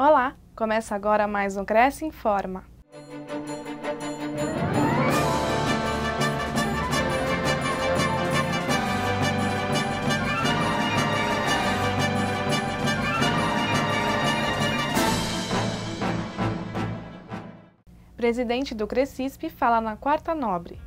Olá, começa agora mais um Cresce Informa. Presidente do CRECISP fala na Quarta Nobre.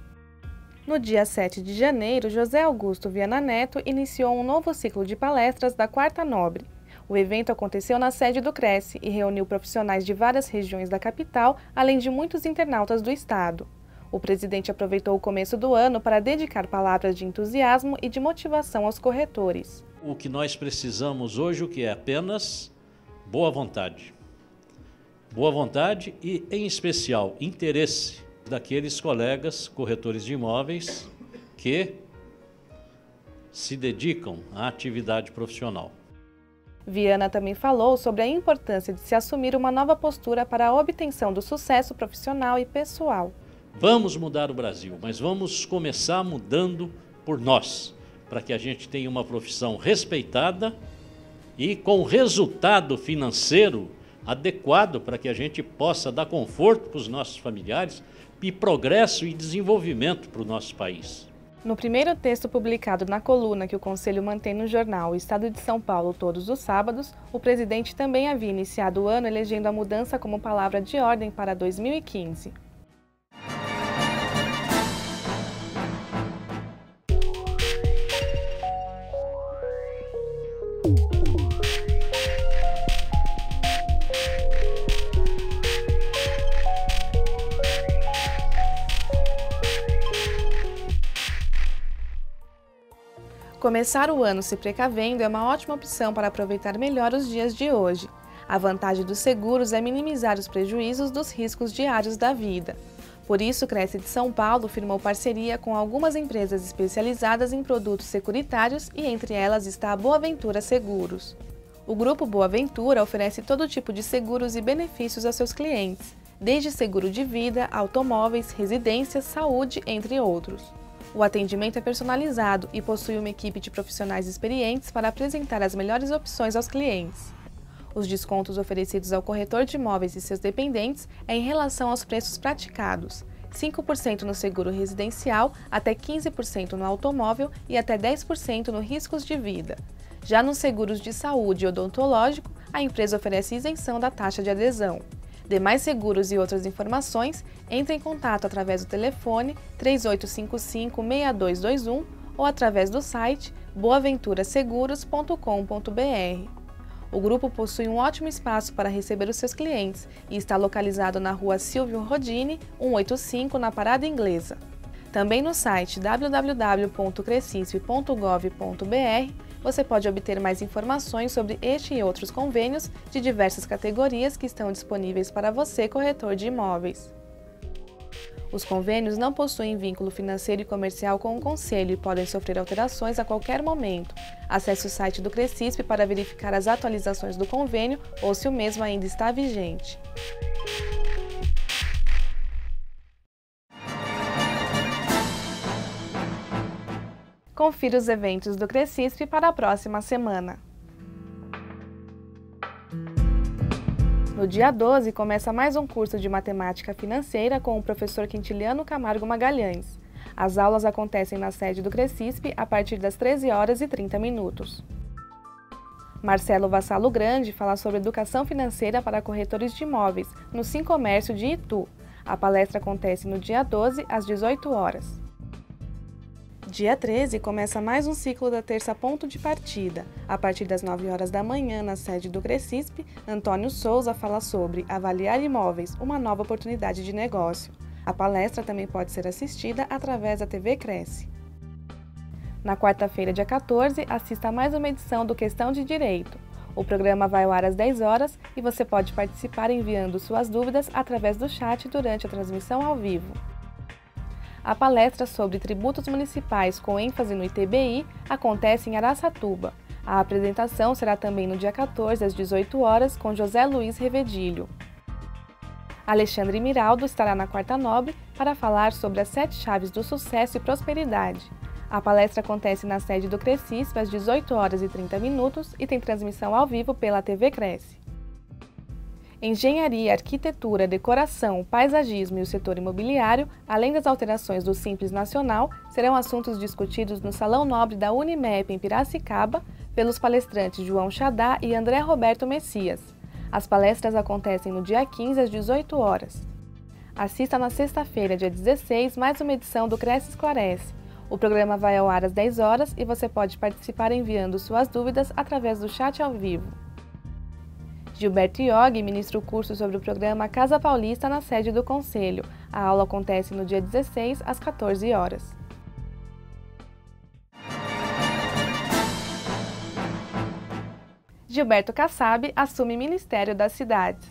No dia 7 de janeiro, José Augusto Viana Neto iniciou um novo ciclo de palestras da Quarta Nobre. O evento aconteceu na sede do CRECI e reuniu profissionais de várias regiões da capital, além de muitos internautas do estado. O presidente aproveitou o começo do ano para dedicar palavras de entusiasmo e de motivação aos corretores. O que nós precisamos hoje, o que é apenas boa vontade. Boa vontade e, em especial, interesse daqueles colegas corretores de imóveis que se dedicam à atividade profissional. Viana também falou sobre a importância de se assumir uma nova postura para a obtenção do sucesso profissional e pessoal. Vamos mudar o Brasil, mas vamos começar mudando por nós, para que a gente tenha uma profissão respeitada e com resultado financeiro adequado para que a gente possa dar conforto para os nossos familiares e progresso e desenvolvimento para o nosso país. No primeiro texto publicado na coluna que o Conselho mantém no jornal O Estado de São Paulo todos os sábados, o presidente também havia iniciado o ano elegendo a mudança como palavra de ordem para 2015. Começar o ano se precavendo é uma ótima opção para aproveitar melhor os dias de hoje. A vantagem dos seguros é minimizar os prejuízos dos riscos diários da vida. Por isso, o CRECI de São Paulo firmou parceria com algumas empresas especializadas em produtos securitários e entre elas está a Boaventura Seguros. O grupo Boaventura oferece todo tipo de seguros e benefícios a seus clientes, desde seguro de vida, automóveis, residências, saúde, entre outros. O atendimento é personalizado e possui uma equipe de profissionais experientes para apresentar as melhores opções aos clientes. Os descontos oferecidos ao corretor de imóveis e seus dependentes é em relação aos preços praticados, 5% no seguro residencial, até 15% no automóvel e até 10% no riscos de vida. Já nos seguros de saúde e odontológico, a empresa oferece isenção da taxa de adesão. Demais seguros e outras informações, entre em contato através do telefone 3855-6221 ou através do site boaventuraseguros.com.br. O grupo possui um ótimo espaço para receber os seus clientes e está localizado na rua Silvio Rodini, 185, na Parada Inglesa. Também no site www.crecisp.gov.br você pode obter mais informações sobre este e outros convênios de diversas categorias que estão disponíveis para você, corretor de imóveis. Os convênios não possuem vínculo financeiro e comercial com o Conselho e podem sofrer alterações a qualquer momento. Acesse o site do CRECISP para verificar as atualizações do convênio ou se o mesmo ainda está vigente. Confira os eventos do CRECISP para a próxima semana. No dia 12, começa mais um curso de Matemática Financeira com o professor Quintiliano Camargo Magalhães. As aulas acontecem na sede do CRECISP a partir das 13h30. Marcelo Vassalo Grande fala sobre educação financeira para corretores de imóveis no Sincomércio de Itu. A palestra acontece no dia 12, às 18h. Dia 13 começa mais um ciclo da terça ponto de partida. A partir das 9h da manhã, na sede do CRECISP, Antônio Souza fala sobre Avaliar Imóveis, uma nova oportunidade de negócio. A palestra também pode ser assistida através da TV CRECI. Na quarta-feira, dia 14, assista a mais uma edição do Questão de Direito. O programa vai ao ar às 10h e você pode participar enviando suas dúvidas através do chat durante a transmissão ao vivo. A palestra sobre tributos municipais com ênfase no ITBI acontece em Araçatuba. A apresentação será também no dia 14, às 18h, com José Luiz Revedilho. Alexandre Miraldo estará na Quarta Nobre para falar sobre as 7 chaves do sucesso e prosperidade. A palestra acontece na sede do CRECISP às 18h30 e tem transmissão ao vivo pela TV CRECI. engenharia, arquitetura, decoração, paisagismo e o setor imobiliário, além das alterações do Simples Nacional, serão assuntos discutidos no Salão Nobre da Unimep em Piracicaba, pelos palestrantes João Chadá e André Roberto Messias. As palestras acontecem no dia 15 às 18 horas. Assista na sexta-feira, dia 16, mais uma edição do CRECI Esclarece. O programa vai ao ar às 10 horas e você pode participar enviando suas dúvidas através do chat ao vivo. Gilberto Yogi ministra o curso sobre o programa Casa Paulista na sede do Conselho. A aula acontece no dia 16, às 14 horas. Gilberto Kassab assume Ministério das Cidades.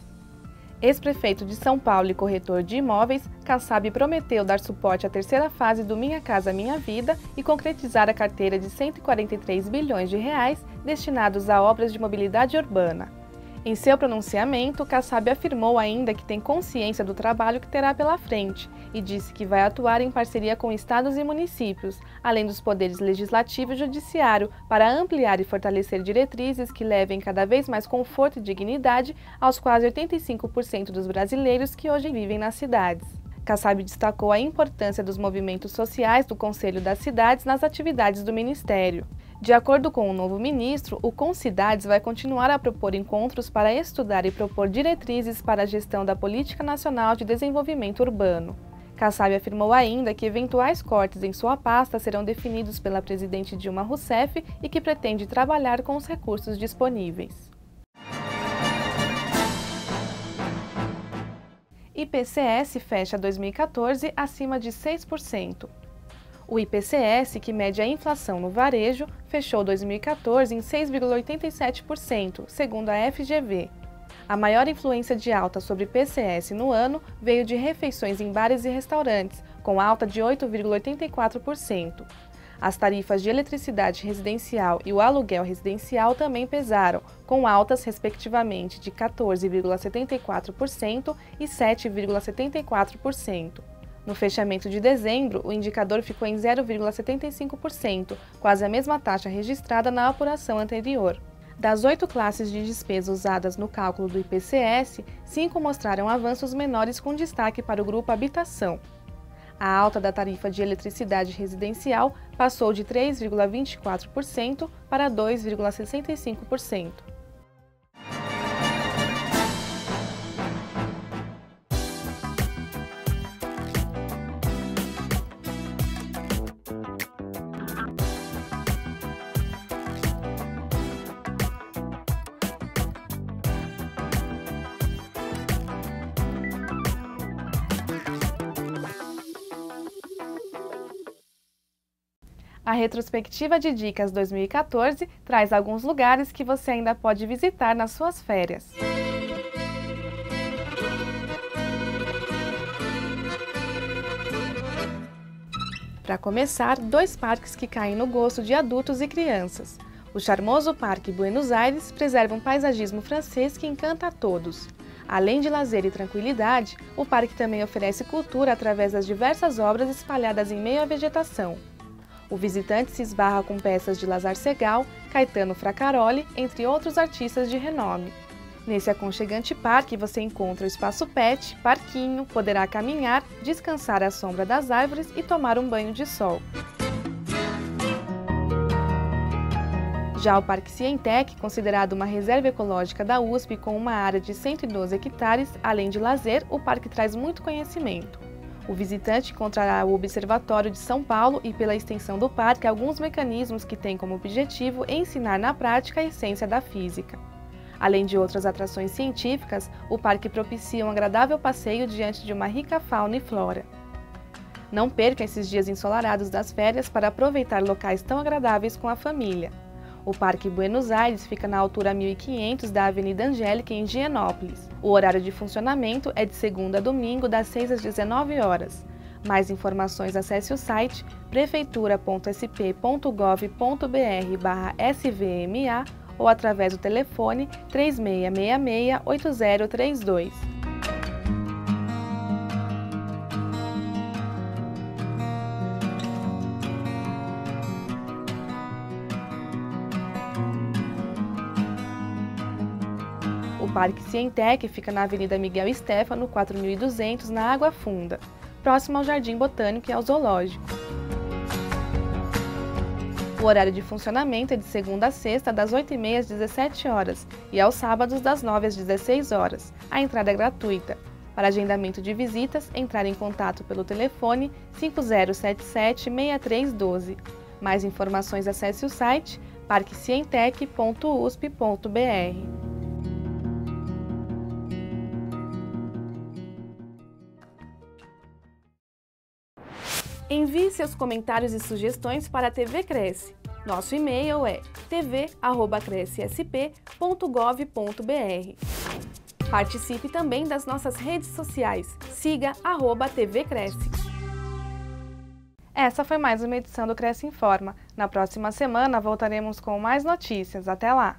Ex-prefeito de São Paulo e corretor de imóveis, Kassab prometeu dar suporte à terceira fase do Minha Casa Minha Vida e concretizar a carteira de 143 bilhões de reais destinados a obras de mobilidade urbana. Em seu pronunciamento, Kassab afirmou ainda que tem consciência do trabalho que terá pela frente e disse que vai atuar em parceria com estados e municípios, além dos poderes legislativo e judiciário, para ampliar e fortalecer diretrizes que levem cada vez mais conforto e dignidade aos quase 85% dos brasileiros que hoje vivem nas cidades. Kassab destacou a importância dos movimentos sociais do Conselho das Cidades nas atividades do Ministério. De acordo com o novo ministro, o Concidades vai continuar a propor encontros para estudar e propor diretrizes para a gestão da Política Nacional de Desenvolvimento Urbano. Kassab afirmou ainda que eventuais cortes em sua pasta serão definidos pela presidente Dilma Rousseff e que pretende trabalhar com os recursos disponíveis. IPCS fecha 2014 acima de 6%. O IPCS, que mede a inflação no varejo, fechou 2014 em 6,87%, segundo a FGV. A maior influência de alta sobre IPCS no ano veio de refeições em bares e restaurantes, com alta de 8,84%. As tarifas de eletricidade residencial e o aluguel residencial também pesaram, com altas respectivamente de 14,74% e 7,74%. No fechamento de dezembro, o indicador ficou em 0,75%, quase a mesma taxa registrada na apuração anterior. Das 8 classes de despesa usadas no cálculo do IPCS, 5 mostraram avanços menores com destaque para o grupo habitação. A alta da tarifa de eletricidade residencial passou de 3,24% para 2,65%. A retrospectiva de Dicas 2014 traz alguns lugares que você ainda pode visitar nas suas férias. Para começar, 2 parques que caem no gosto de adultos e crianças. O charmoso Parque Buenos Aires preserva um paisagismo francês que encanta a todos. Além de lazer e tranquilidade, o parque também oferece cultura através das diversas obras espalhadas em meio à vegetação. O visitante se esbarra com peças de Lázaro Segall, Caetano Fracaroli, entre outros artistas de renome. Nesse aconchegante parque você encontra o espaço pet, parquinho, poderá caminhar, descansar à sombra das árvores e tomar um banho de sol. Já o Parque Cientec, considerado uma reserva ecológica da USP com uma área de 112 hectares, além de lazer, o parque traz muito conhecimento. O visitante encontrará o Observatório de São Paulo e, pela extensão do parque, alguns mecanismos que têm como objetivo ensinar na prática a essência da física. Além de outras atrações científicas, o parque propicia um agradável passeio diante de uma rica fauna e flora. Não perca esses dias ensolarados das férias para aproveitar locais tão agradáveis com a família. O Parque Buenos Aires fica na altura 1500 da Avenida Angélica, em Higienópolis. O horário de funcionamento é de segunda a domingo, das 6 às 19 horas. Mais informações, acesse o site prefeitura.sp.gov.br/svma ou através do telefone 3666-8032. O Parque Cientec fica na Avenida Miguel Estéfano, 4200, na Água Funda, próximo ao Jardim Botânico e ao Zoológico. O horário de funcionamento é de segunda a sexta, das 8h30 às 17h, e aos sábados, das 9h às 16h. A entrada é gratuita. Para agendamento de visitas, entrar em contato pelo telefone 5077-6312. Mais informações, acesse o site parquecientec.usp.br. Envie seus comentários e sugestões para a TV Cresce. Nosso e-mail é tv@crecisp.gov.br. Participe também das nossas redes sociais. Siga @TV Cresce. Essa foi mais uma edição do Cresce Informa. Na próxima semana voltaremos com mais notícias. Até lá!